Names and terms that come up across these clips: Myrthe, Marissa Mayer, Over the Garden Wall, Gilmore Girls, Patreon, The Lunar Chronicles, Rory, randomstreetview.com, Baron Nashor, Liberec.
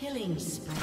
Killing spree.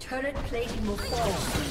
Turret plating will fall.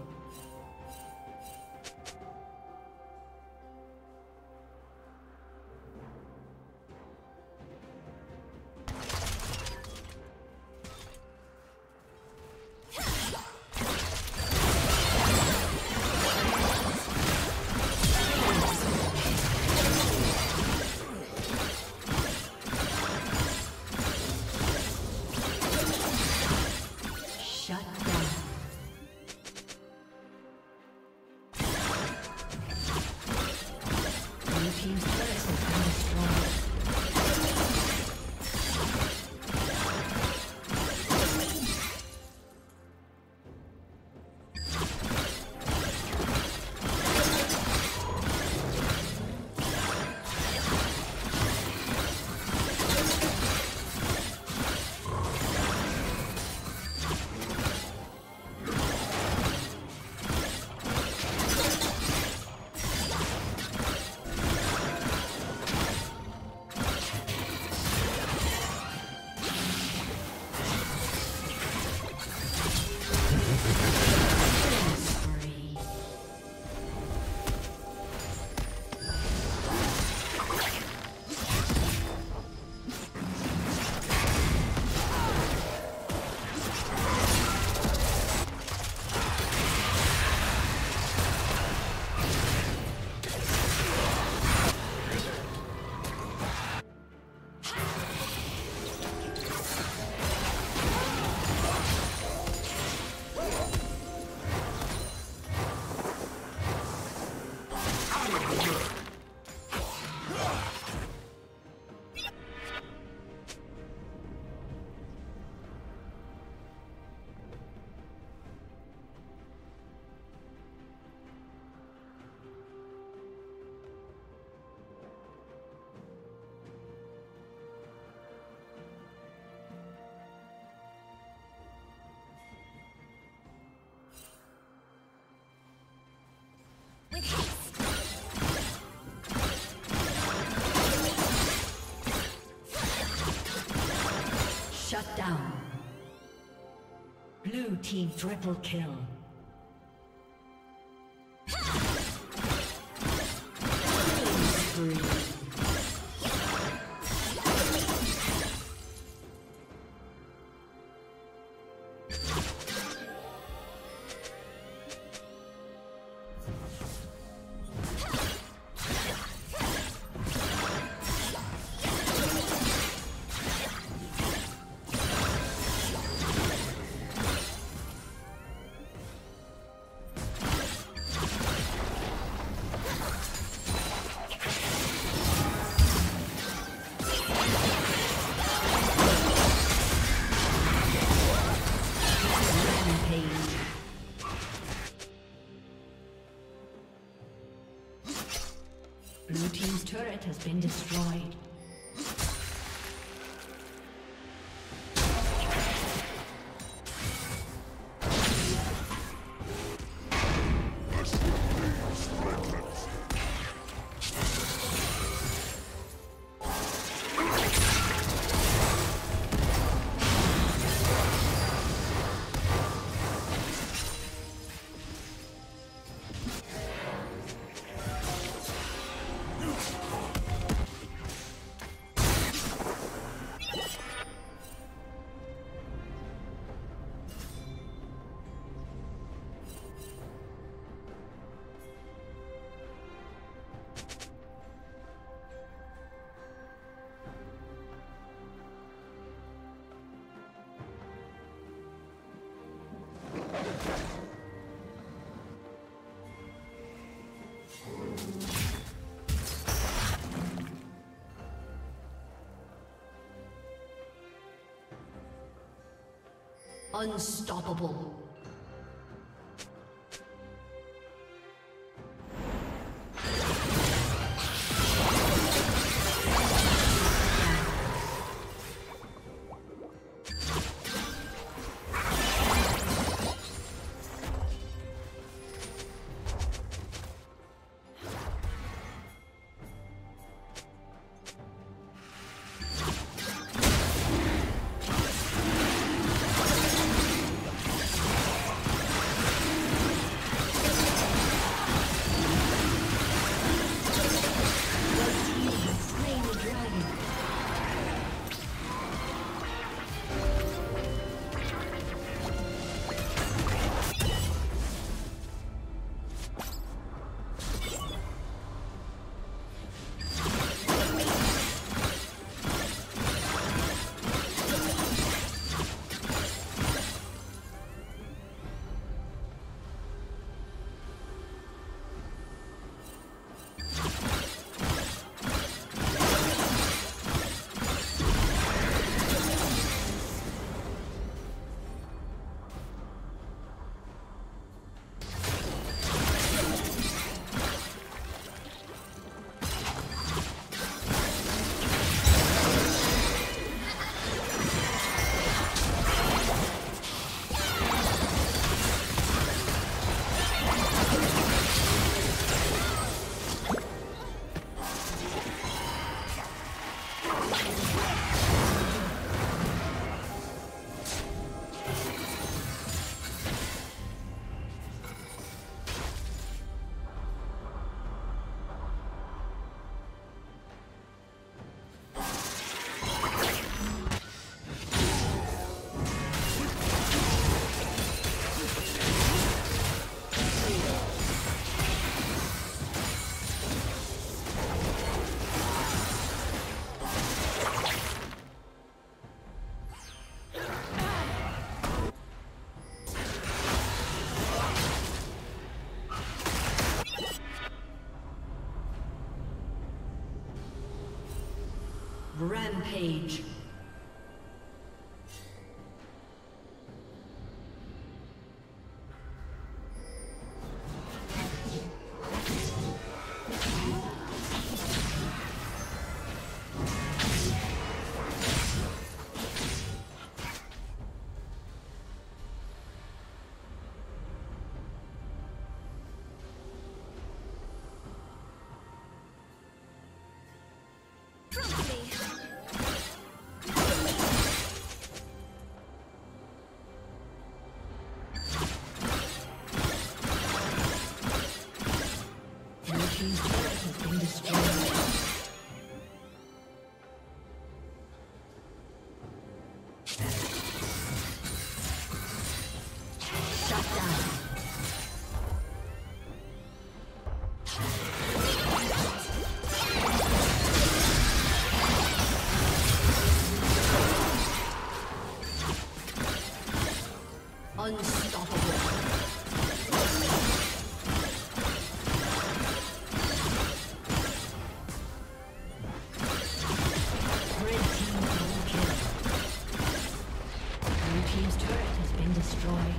Blue team triple kill. Blue team's turret has been destroyed. Unstoppable. Rampage. Blue team's turret has been destroyed.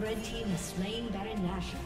Red team has slain Baron Nashor.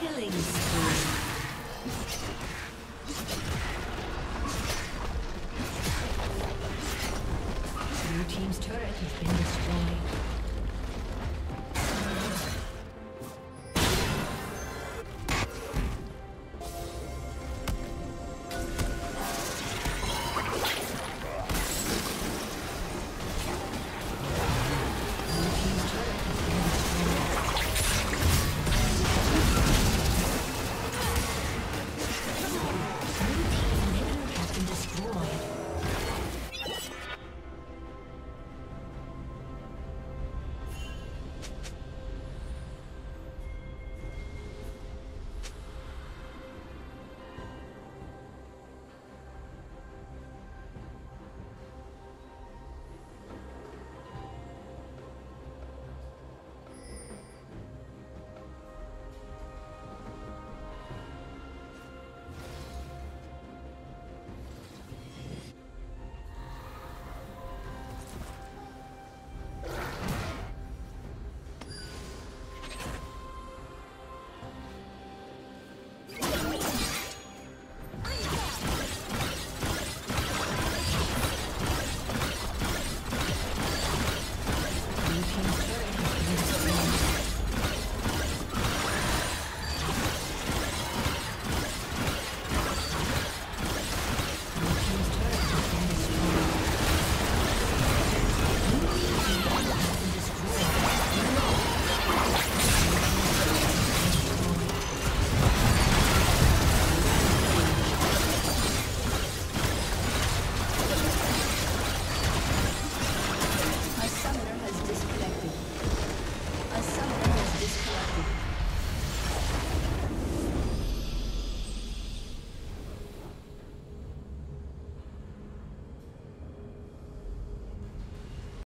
Killing spree. Blue team's turret has been destroyed.